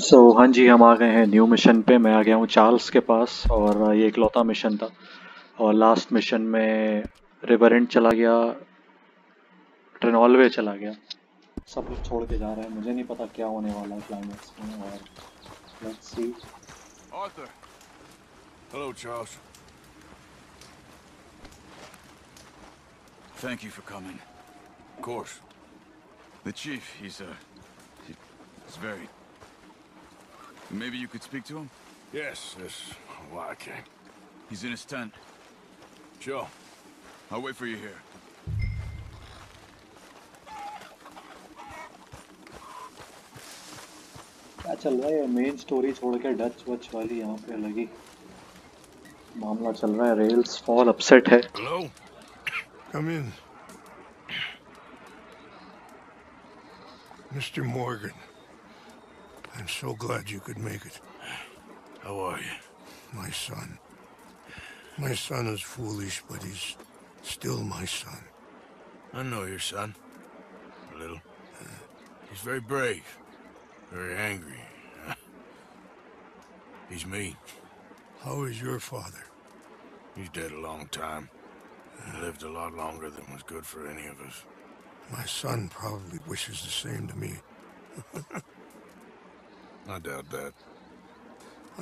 सो हाँ जी हम आ गए हैं न्यू मिशन पे। मैं आ गया हूँ चार्ल्स के पास और ये इकलौता मिशन था और लास्ट मिशन में रिवरेंट चला गया, ट्रेनॉलवे चला गया, सब कुछ छोड़ के जा रहा है। मुझे नहीं पता क्या होने वाला है क्लाइमेक्स में। और let's see. Arthur. Hello Charles. Thank you for coming. Of course. The chief he's very. Maybe you could speak to him? Yes. Well, I can. He's in his tent. Sure. I'll wait for you here. क्या चल रहा है? Main story छोड़ के Dutch वच वाली यहाँ पे लगी मामला चल रहा है। रेल्स फॉल अपसेट है। Hello? Come in. Mr. Morgan. I'm so glad you could make it. How are you? My son. My son is foolish, but he's still my son. I know your son. A little. He's very brave. Very angry. He's mean. How is your father? He's dead a long time. He lived a lot longer than was good for any of us. My son probably wishes the same to me. I doubt that.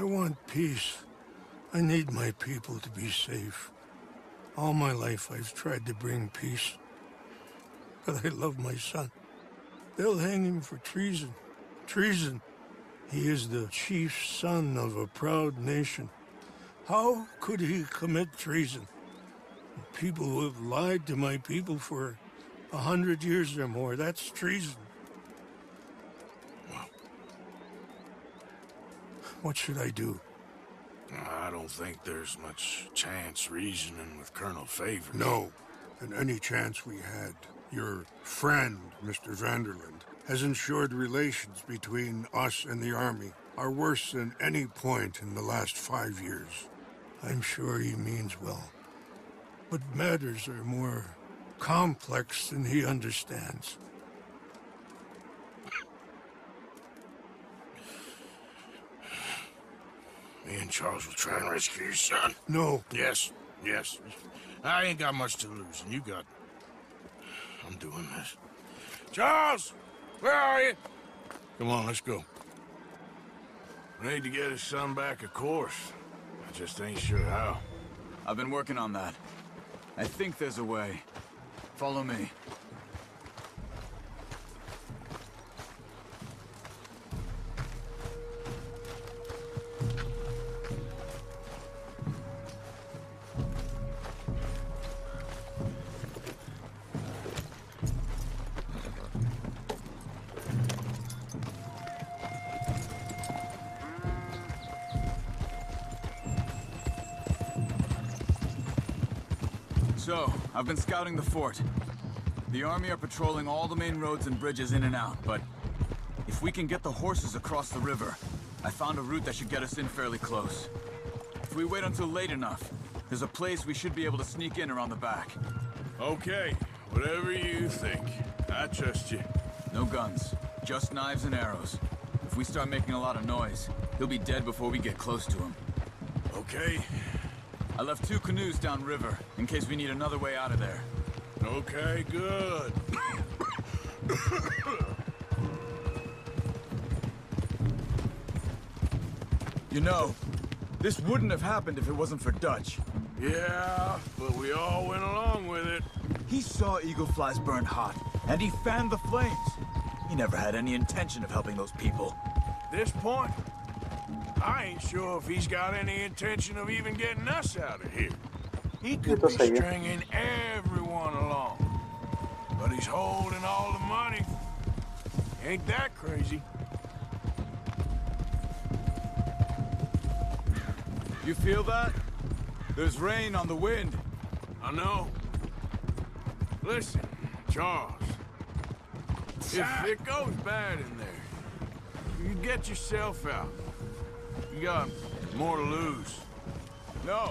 I want peace. I need my people to be safe. All my life I've tried to bring peace. But I love my son. They'll hang him for treason. Treason. He is the chief son of a proud nation. How could he commit treason? People who have lied to my people for 100 years or more, that's treason. What should I do? I don't think there's much chance reasoning with Colonel Favre. No. And any chance we had, your friend, Mr. van der Linde, has ensured relations between us and the army are worse than any point in the last 5 years. I'm sure he means well. But matters are more complex than he understands. Me and Charles will try and rescue your son. No. Yes. I ain't got much to lose, and you got... I'm doing this. Charles! Where are you? Come on, let's go. We need to get his son back, of course. I just ain't sure how. I've been working on that. I think there's a way. Follow me. So, I've been scouting the fort. The army are patrolling all the main roads and bridges in and out, but if we can get the horses across the river, I found a route that should get us in fairly close. If we wait until late enough, there's a place we should be able to sneak in around the back. Okay, whatever you think. I trust you. No guns, just knives and arrows. If we start making a lot of noise, he'll be dead before we get close to him. Okay. I left 2 canoes downriver, in case we need another way out of there. Okay, good. You know, this wouldn't have happened if it wasn't for Dutch. Yeah, but we all went along with it. He saw Eagle Flies burn hot, and he fanned the flames. He never had any intention of helping those people. At this point, I ain't sure if he's got any intention of even getting us out of here. He could be stringing everyone along. But he's holding all the money. Ain't that crazy? You feel that? There's rain on the wind. I know. Listen, Charles. If it goes bad in there, you get yourself out. You got more to lose. No.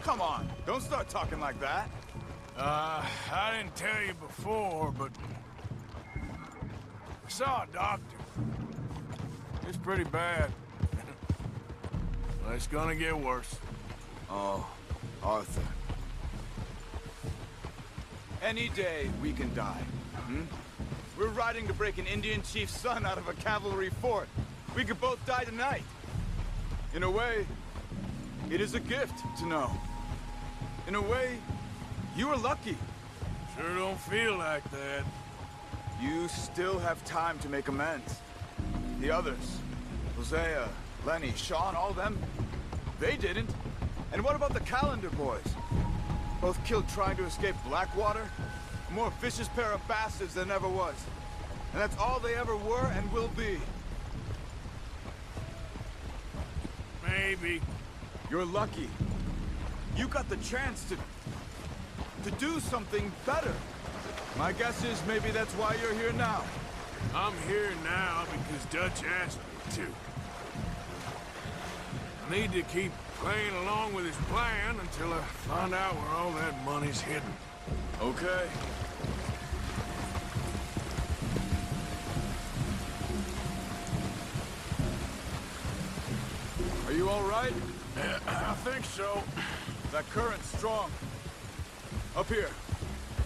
Come on. Don't start talking like that. I didn't tell you before, but... I saw a doctor. It's pretty bad. Well, it's gonna get worse. Oh, Arthur. Any day we can die. Hmm? We're riding to break an Indian chief's son out of a cavalry fort. We could both die tonight. In a way, it is a gift to know. In a way, you were lucky. Sure don't feel like that. You still have time to make amends. The others, Hosea, Lenny, Sean, all them, they didn't. And what about the calendar boys? Both killed trying to escape Blackwater. A more vicious pair of bastards than ever was. And that's all they ever were and will be. Maybe. You're lucky. You got the chance to do something better. My guess is maybe that's why you're here now. I'm here now because Dutch asked me to. I need to keep playing along with his plan until I find out where all that money's hidden. Okay. Are you all right? Yeah, I think so. That current's strong. Up here.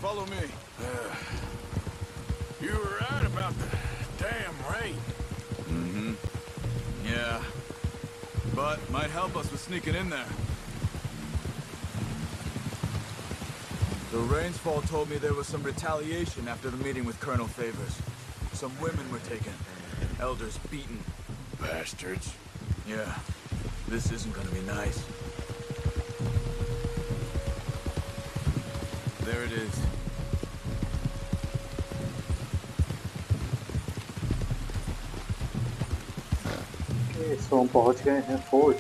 Follow me. You were right about the damn rain. Mm-hmm. Yeah. But might help us with sneaking in there. The Rains Fall told me there was some retaliation after the meeting with Colonel Favres. Some women were taken. Elders beaten. Bastards. Yeah. This isn't gonna be nice. There it is. Okay, so I'm probably going to head forward.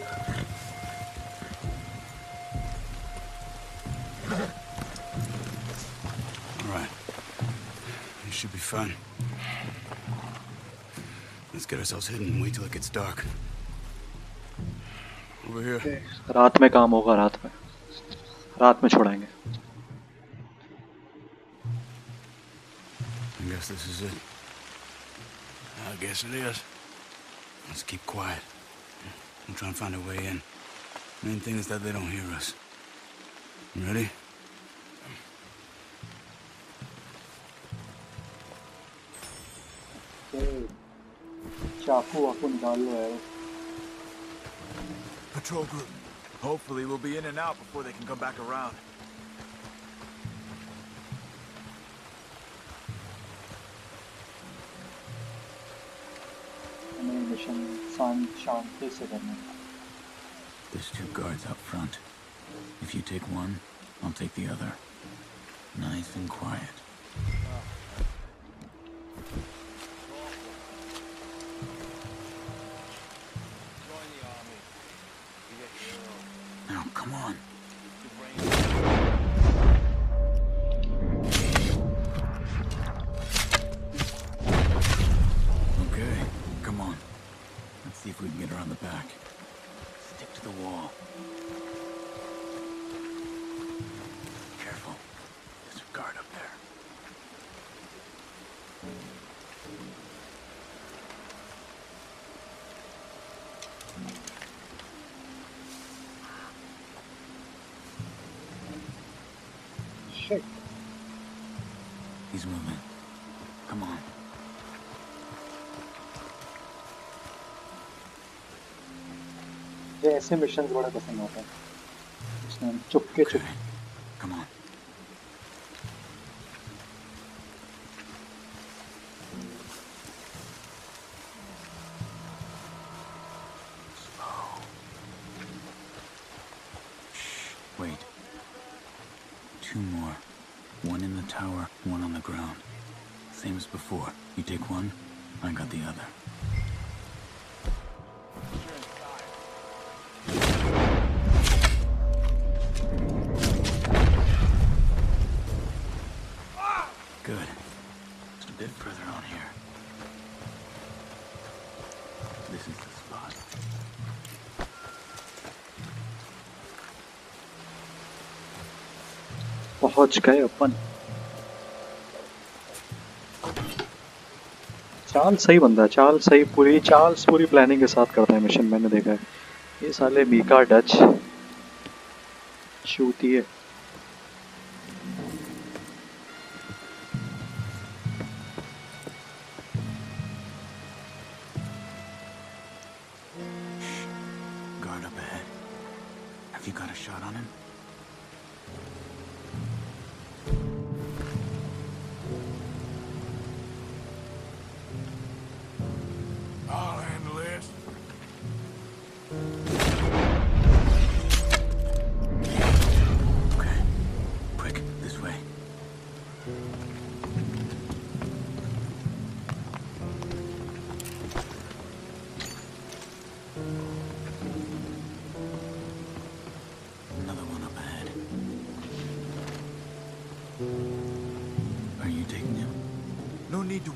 Should be fun. Let's get ourselves hidden and wait till it gets dark. Over here. Okay. रात में काम होगा रात में छोड़ेंगे. I guess this is it. I guess it is. Let's keep quiet. We'll try and find a way in. Main thing is that they don't hear us. You ready? Patrol group. Hopefully we'll be in and out before they can come back around. There's two guards up front. If you take one, I'll take the other. Nice and quiet. Come on. Okay, come on. Let's see if we can get around the back. Stick to the wall. Careful. There's a guard up there. He's moving. Come on. Yeah, ऐसे missions बड़ा पसंद आता है. इसमें चुपके. Come on. Slow. Shh. Wait. Two more. One in the tower, one on the ground. Same as before. You take one, I got the other. Good. Just a bit further on here. This is the spot. पहुंच गए अपन. चाल सही बंदा है, चाल पूरी planning के साथ करता है मिशन, मैंने देखा है। ये साले बीका डच चूती है।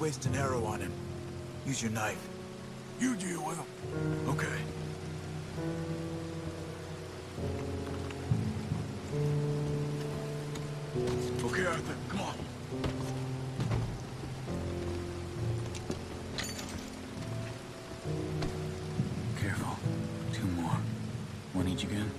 Waste an arrow on him. Use your knife. You deal with him. Okay. Okay, Arthur, come on. Careful. Two more. One each again.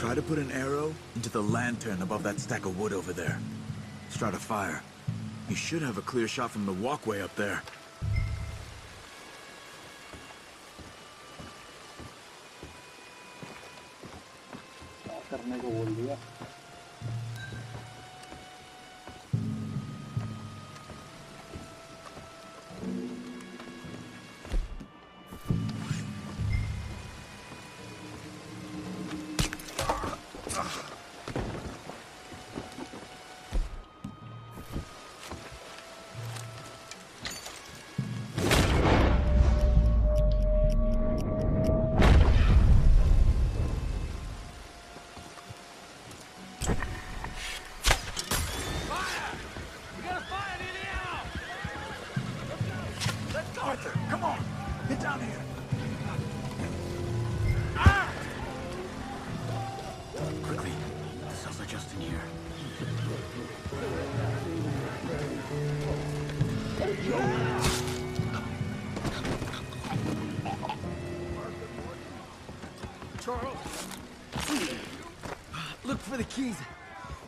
Try to put an arrow into the lantern above that stack of wood over there. Start a fire. You should have a clear shot from the walkway up there.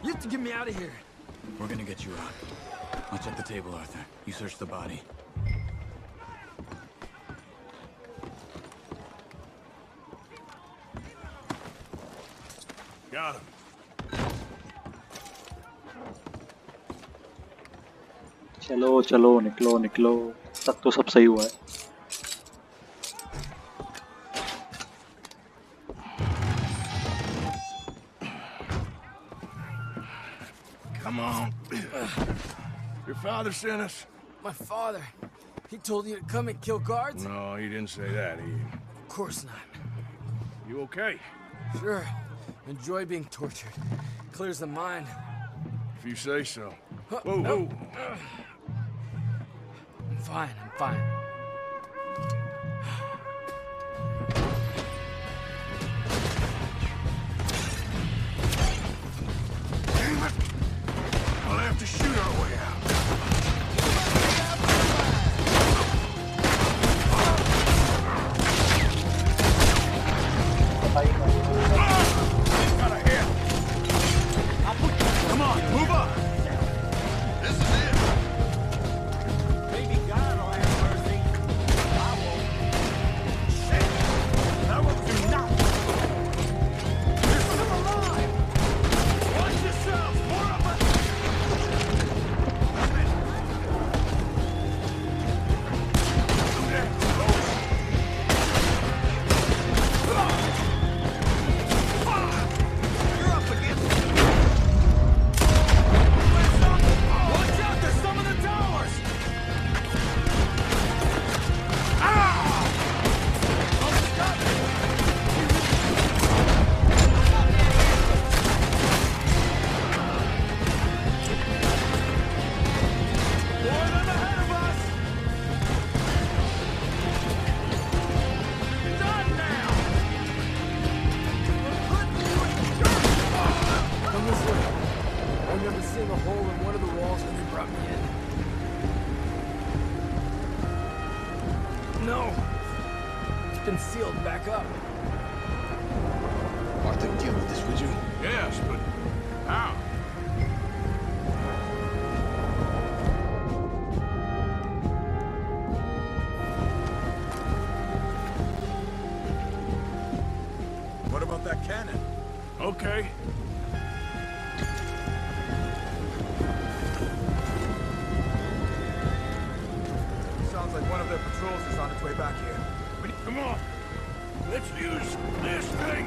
You have to get me out of here. We're gonna get you out. I'll check the table, Arthur. You search the body. Got him. चलो चलो निकलो निकलो तक तो सब सही हुआ है. Father sent us. My father. He told you to come and kill guards? No, he didn't say that, he... Of course not. You okay? Sure. Enjoy being tortured. Clears the mind. If you say so. Whoa, no. Whoa. I'm fine, I'm fine. Damn it! I'll have to shoot our way out. been sealed back up. Arthur, deal with this, would you? Yes, but how? What about that cannon? Okay. Sounds like one of their patrols is on its way back here. Come on! Let's use this thing!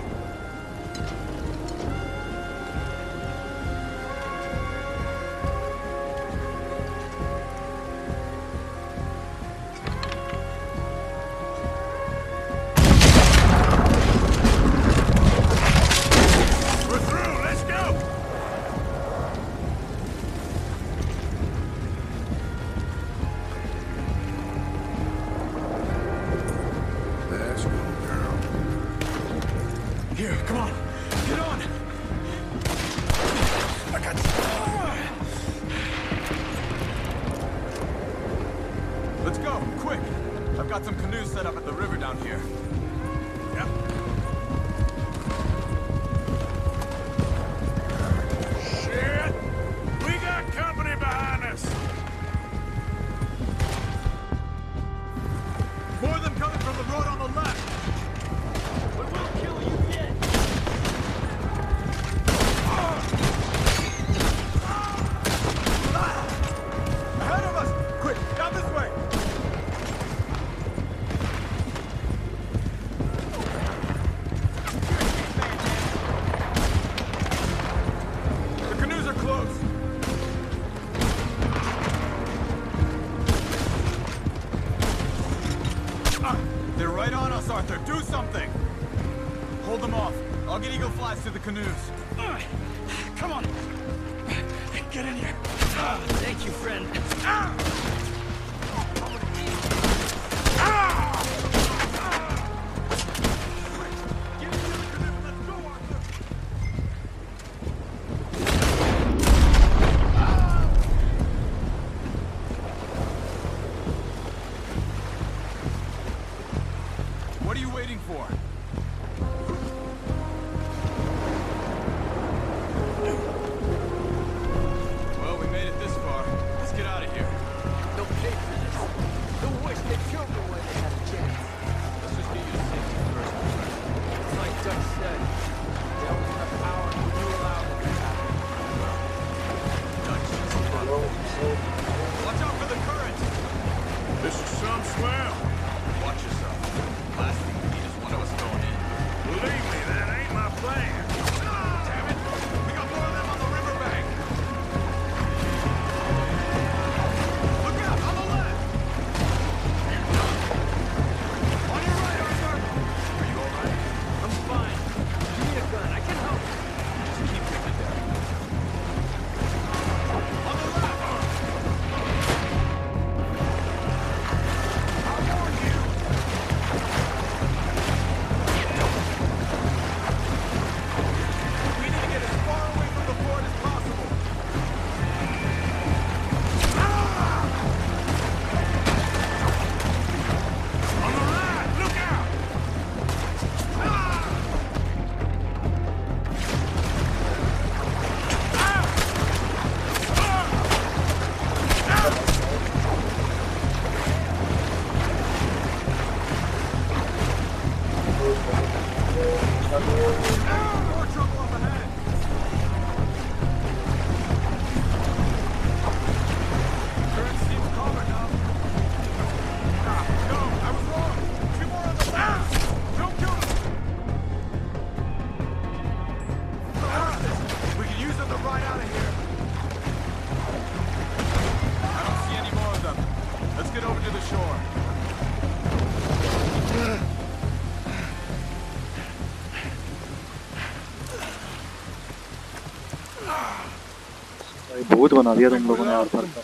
बहुत बना दिया तुम लोगों ने Arthur का।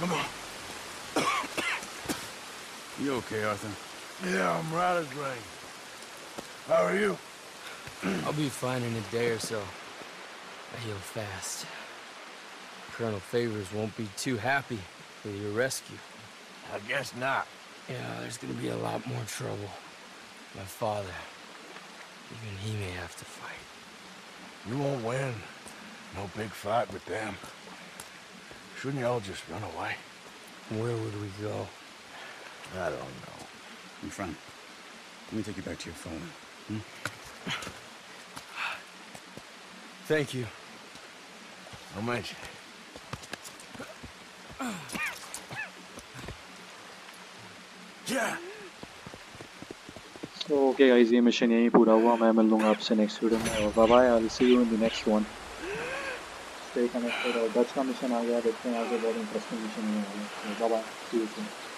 Come on. You okay, Arthur? Yeah, I'm right as rain. How are you? I'll be fine in a day or so. I heal fast. Colonel Favors won't be too happy with your rescue. I guess not. Yeah, there's gonna be a lot more trouble. My father, even he may have to fight. You won't win. No big fight with them. Shouldn't y'all just run away? Where would we go? I don't know. My friend, let me take you back to your phone. Hmm? Thank you. How much? So, okay guys, ये mission यहीं पूरा हुआ. मैं मिल लूँगा आपसे next video में. Bye bye. I will see you in the next one. Stay connected. और डच का मिशन आ गया. देखते हैं आगे बहुत इंटरेस्टिंग मिशन होने वाला है. Bye bye. See you.